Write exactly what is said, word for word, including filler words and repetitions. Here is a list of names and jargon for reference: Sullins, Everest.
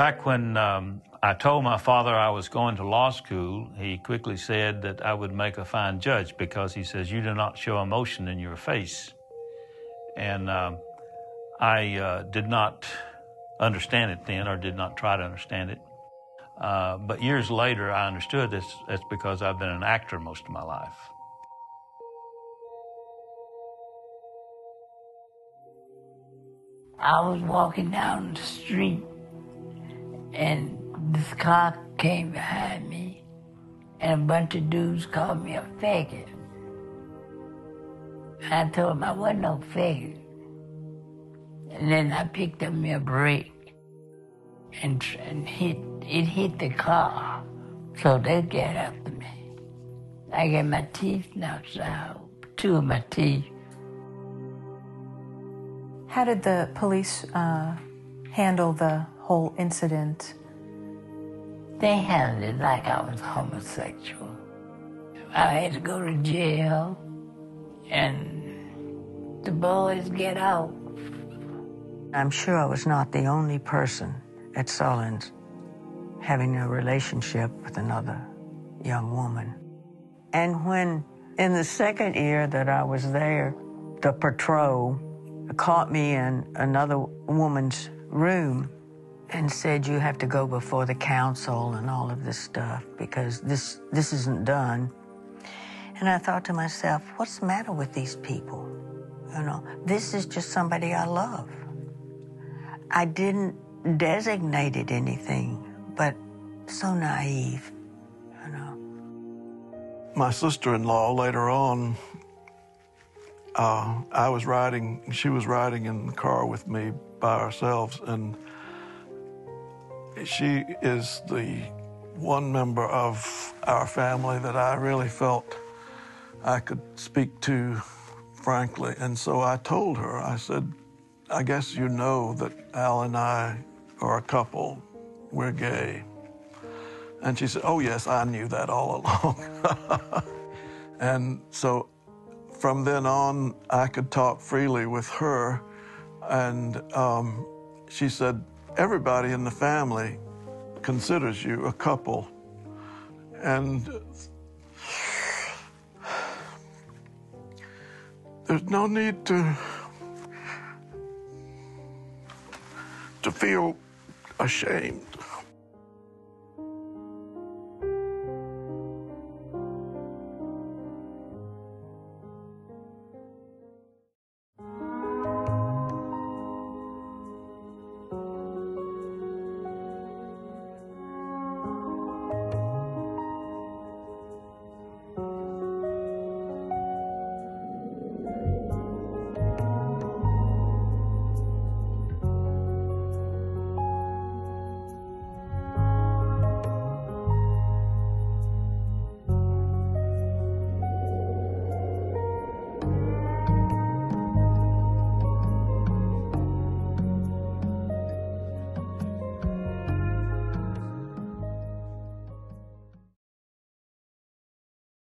back when um, I told my father I was going to law school, he quickly said that I would make a fine judge because he says, you do not show emotion in your face. And uh, I uh, did not understand it then, or did not try to understand it. Uh, but years later, I understood this. That's because I've been an actor most of my life. I was walking down the street, and this car came behind me, and a bunch of dudes called me a faggot. I told them I wasn't no faggot. And then I picked up my brake, and, and hit, it hit the car, so they got after me. I got my teeth knocked out, two of my teeth. How did the police uh, handle the whole incident? They handled it like I was homosexual. I had to go to jail, and the boys get out. I'm sure I was not the only person at Sullins having a relationship with another young woman. And when, in the second year that I was there, the patrol caught me in another woman's room and said, you have to go before the council and all of this stuff because this, this isn't done. And I thought to myself, what's the matter with these people? You know, this is just somebody I love. I didn't designate it anything, but so naive, you know. My sister-in-law later on, uh, I was riding, she was riding in the car with me by ourselves, and she is the one member of our family that I really felt I could speak to frankly. And so I told her, I said, I guess you know that Al and I are a couple. We're gay. And she said, oh, yes, I knew that all along. And so from then on, I could talk freely with her. And um, she said, everybody in the family considers you a couple. And there's no need to to feel ashamed.